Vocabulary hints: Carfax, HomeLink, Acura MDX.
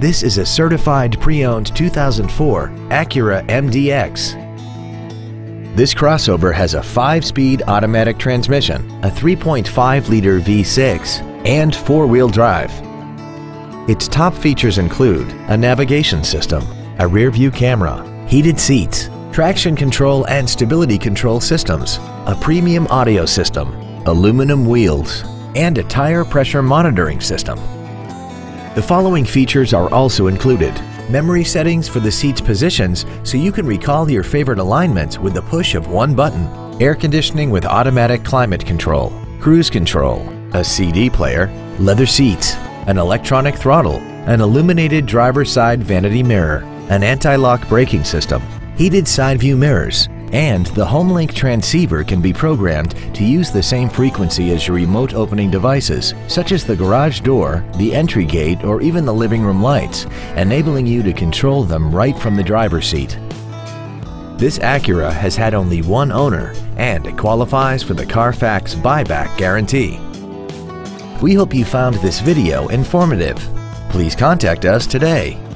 This is a certified pre-owned 2004 Acura MDX. This crossover has a 5-speed automatic transmission, a 3.5-liter V6, and 4-wheel drive. Its top features include a navigation system, a rear-view camera, heated seats, traction control and stability control systems, a premium audio system, aluminum wheels, and a tire pressure monitoring system. The following features are also included: memory settings for the seat's positions so you can recall your favorite alignments with the push of one button, air conditioning with automatic climate control, cruise control, a CD player, leather seats, an electronic throttle, an illuminated driver's side vanity mirror, an anti-lock braking system, heated side view mirrors, and the HomeLink transceiver can be programmed to use the same frequency as your remote opening devices, such as the garage door, the entry gate, or even the living room lights, enabling you to control them right from the driver's seat. This Acura has had only one owner, and it qualifies for the Carfax buyback guarantee. We hope you found this video informative. Please contact us today.